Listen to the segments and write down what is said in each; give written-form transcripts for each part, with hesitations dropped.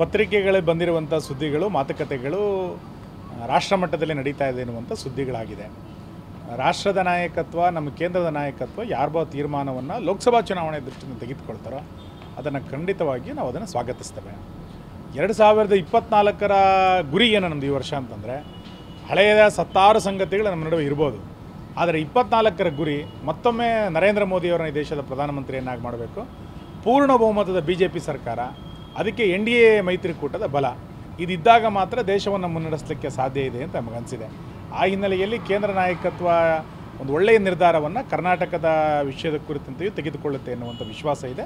ಪತ್ರಿಕೆಗಳೇ ಬಂದಿರುವಂಥ ಸುದ್ದಿಗಳು ಮಾತುಕತೆಗಳು ರಾಷ್ಟ್ರಮಟ್ಟದಲ್ಲಿ ನಡೀತಾ ಇದೆ ಅನ್ನುವಂಥ ಸುದ್ದಿಗಳಾಗಿದೆ. ರಾಷ್ಟ್ರದ ನಾಯಕತ್ವ ನಮ್ಮ ಕೇಂದ್ರದ ನಾಯಕತ್ವ ಯಾರ್ಬೋ ತೀರ್ಮಾನವನ್ನು ಲೋಕಸಭಾ ಚುನಾವಣೆ ದೃಷ್ಟಿಯಿಂದ ತೆಗೆದುಕೊಳ್ತಾರೋ ಅದನ್ನು ಖಂಡಿತವಾಗಿ ನಾವು ಅದನ್ನು ಸ್ವಾಗತಿಸ್ತೇವೆ. 2024ರ ಗುರಿ ಏನು ನಮ್ಮದು ಈ ವರ್ಷ ಅಂತಂದರೆ, ಹಳೆಯ 16 ಸಂಗತಿಗಳು ನಮ್ಮ ನಡುವೆ ಇರ್ಬೋದು, ಆದರೆ 24ರ ಗುರಿ ಮತ್ತೊಮ್ಮೆ ನರೇಂದ್ರ ಮೋದಿಯವರನ್ನ ಈ ದೇಶದ ಪ್ರಧಾನಮಂತ್ರಿಯನ್ನಾಗಿ ಮಾಡಬೇಕು. ಪೂರ್ಣ ಬಹುಮತದ BJP ಸರ್ಕಾರ, ಅದಕ್ಕೆ NDA ಮೈತ್ರಿಕೂಟದ ಬಲ ಇದಿದ್ದಾಗ ಮಾತ್ರ ದೇಶವನ್ನು ಮುನ್ನಡೆಸಲಿಕ್ಕೆ ಸಾಧ್ಯ ಇದೆ ಅಂತ ನಮಗನಿಸಿದೆ. ಆ ಹಿನ್ನೆಲೆಯಲ್ಲಿ ಕೇಂದ್ರ ನಾಯಕತ್ವ ಒಂದು ಒಳ್ಳೆಯ ನಿರ್ಧಾರವನ್ನು ಕರ್ನಾಟಕದ ವಿಷಯದ ಕುರಿತಂತೆಯೂ ತೆಗೆದುಕೊಳ್ಳುತ್ತೆ ಎನ್ನುವಂಥ ವಿಶ್ವಾಸ ಇದೆ.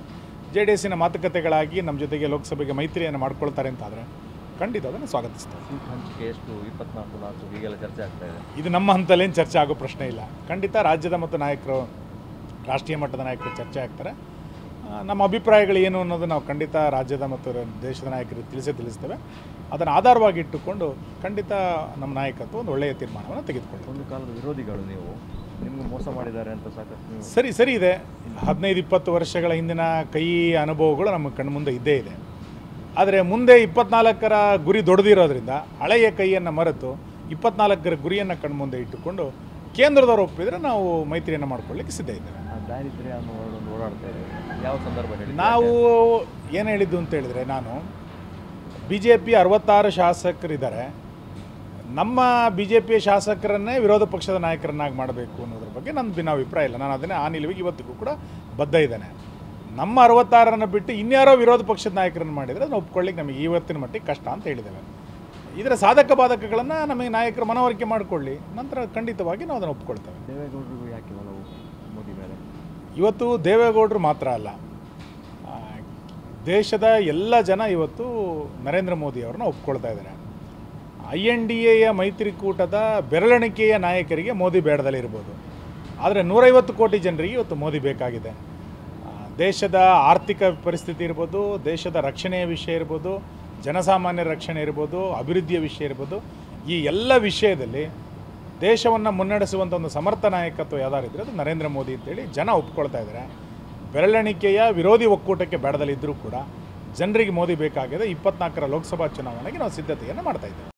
JDSನ ಮಾತುಕತೆಗಳಾಗಿ ನಮ್ಮ ಜೊತೆಗೆ ಲೋಕಸಭೆಗೆ ಮೈತ್ರಿಯನ್ನು ಮಾಡ್ಕೊಳ್ತಾರೆ ಅಂತಾದರೆ ಖಂಡಿತ ಅದನ್ನು ಸ್ವಾಗತಿಸ್ತೇವೆ. ಹಂಚಿಕೆ ಎಷ್ಟು 24 ಹೀಗೆಲ್ಲ ಚರ್ಚೆ ಆಗ್ತಾ ಇದೆ, ಇದು ನಮ್ಮ ಹಂತಲ್ಲೇನು ಚರ್ಚೆ ಆಗೋ ಪ್ರಶ್ನೆ ಇಲ್ಲ. ಖಂಡಿತ ರಾಜ್ಯದ ಮತ್ತು ನಾಯಕರು, ರಾಷ್ಟ್ರೀಯ ಮಟ್ಟದ ನಾಯಕರು ಚರ್ಚೆ ಆಗ್ತಾರೆ. ನಮ್ಮ ಅಭಿಪ್ರಾಯಗಳು ಏನು ಅನ್ನೋದು ನಾವು ಖಂಡಿತ ರಾಜ್ಯದ ಮತ್ತು ದೇಶದ ನಾಯಕರಿಗೆ ತಿಳಿಸ್ತೇವೆ. ಅದನ್ನು ಆಧಾರವಾಗಿ ಇಟ್ಟುಕೊಂಡು ಖಂಡಿತ ನಮ್ಮ ನಾಯಕತ್ವ ಒಂದು ಒಳ್ಳೆಯ ತೀರ್ಮಾನವನ್ನು ತೆಗೆದುಕೊಳ್ಳಿ. ಒಂದು ಕಾಲದ ವಿರೋಧಿಗಳು ನೀವು, ನಿಮಗೆ ಮೋಸ ಮಾಡಿದ್ದಾರೆ ಅಂತ ಸಾಕಷ್ಟು ಸರಿ ಇದೆ. 15-20 ವರ್ಷಗಳ ಹಿಂದಿನ ಕೈ ಅನುಭವಗಳು ನಮ್ಮ ಕಣ್ಮುಂದೆ ಇದ್ದೇ ಇದೆ. ಆದರೆ ಮುಂದೆ 24ರ ಗುರಿ ದೊಡ್ಡದಿರೋದ್ರಿಂದ ಹಳೆಯ ಕೈಯನ್ನು ಮರೆತು 24ರ ಗುರಿಯನ್ನು ಕಣ್ಮುಂದೆ ಇಟ್ಟುಕೊಂಡು ಕೇಂದ್ರದವರು ಒಪ್ಪಿದರೆ ನಾವು ಮೈತ್ರಿಯನ್ನು ಮಾಡಿಕೊಳ್ಳಿಕ್ಕೆ ಸಿದ್ಧ ಇದ್ದೇವೆ. ದಾರಿದ್ರ್ಯ ಓಡಾಡ್ತಾ ಇದೆ, ಯಾವ ಸಂದರ್ಭದಲ್ಲಿ ನಾವು ಏನು ಹೇಳಿದ್ದು ಅಂತ ಹೇಳಿದರೆ, ನಾನು BJP 66 ಶಾಸಕರಿದ್ದಾರೆ, ನಮ್ಮ BJPಯ ಶಾಸಕರನ್ನೇ ವಿರೋಧ ಪಕ್ಷದ ನಾಯಕರನ್ನಾಗಿ ಮಾಡಬೇಕು ಅನ್ನೋದ್ರ ಬಗ್ಗೆ ನನ್ನ ಭಿನ್ನಾಭಿಪ್ರಾಯ ಇಲ್ಲ. ನಾನು ಅದನ್ನೇ ಆ ನಿಲುವಿಗೆ ಇವತ್ತಿಗೂ ಕೂಡ ಬದ್ಧ ಇದ್ದೇನೆ. ನಮ್ಮ 66ರನ್ನು ಬಿಟ್ಟು ಇನ್ಯಾರೋ ವಿರೋಧ ಪಕ್ಷದ ನಾಯಕರನ್ನು ಮಾಡಿದರೆ ಅದನ್ನು ಒಪ್ಕೊಳ್ಳಿಕ್ಕೆ ನಮಗೆ ಇವತ್ತಿನ ಮಟ್ಟಿಗೆ ಕಷ್ಟ ಅಂತ ಹೇಳಿದ್ದೇವೆ. ಇದರ ಸಾಧಕ ಬಾಧಕಗಳನ್ನು ನಮಗೆ ನಾಯಕರು ಮನವರಿಕೆ ಮಾಡಿಕೊಳ್ಳಿ, ನಂತರ ಖಂಡಿತವಾಗಿ ನಾವು ಅದನ್ನು ಒಪ್ಕೊಳ್ತೇವೆ. ದೇವೇಗೌಡರು ಯಾಕೆ ಮೋದಿ ಮೇಲೆ? ಇವತ್ತು ದೇವೇಗೌಡರು ಮಾತ್ರ ಅಲ್ಲ, ದೇಶದ ಎಲ್ಲ ಜನ ಇವತ್ತು ನರೇಂದ್ರ ಮೋದಿ ಅವರನ್ನ ಒಪ್ಕೊಳ್ತಾ ಇದ್ದಾರೆ. INDAಯ ಮೈತ್ರಿಕೂಟದ ಬೆರಳೆಣಿಕೆಯ ನಾಯಕರಿಗೆ ಮೋದಿ ಬೇಡದಲ್ಲಿ ಇರ್ಬೋದು, ಆದರೆ 150 ಕೋಟಿ ಜನರಿಗೆ ಇವತ್ತು ಮೋದಿ ಬೇಕಾಗಿದೆ. ದೇಶದ ಆರ್ಥಿಕ ಪರಿಸ್ಥಿತಿ ಇರ್ಬೋದು, ದೇಶದ ರಕ್ಷಣೆಯ ವಿಷಯ ಇರ್ಬೋದು, ಜನಸಾಮಾನ್ಯರ ರಕ್ಷಣೆ ಇರ್ಬೋದು, ಅಭಿವೃದ್ಧಿಯ ವಿಷಯ ಇರ್ಬೋದು, ಈ ಎಲ್ಲ ವಿಷಯದಲ್ಲಿ ದೇಶವನ್ನು ಮುನ್ನಡೆಸುವಂಥ ಒಂದು ಸಮರ್ಥ ನಾಯಕತ್ವ ಯಾವ್ದಾರಿದ್ರೆ ಅದು ನರೇಂದ್ರ ಮೋದಿ ಅಂತೇಳಿ ಜನ ಒಪ್ಕೊಳ್ತಾ ಇದ್ದಾರೆ. ಬೆರಳೆಣಿಕೆಯ ವಿರೋಧಿ ಒಕ್ಕೂಟಕ್ಕೆ ಬೇಡದಲ್ಲಿದ್ದರೂ ಕೂಡ ಜನರಿಗೆ ಮೋದಿ ಬೇಕಾಗಿದೆ. 24ರ ಲೋಕಸಭಾ ಚುನಾವಣೆಗೆ ನಾವು ಸಿದ್ಧತೆಯನ್ನು ಮಾಡ್ತಾ ಇದ್ದೇವೆ.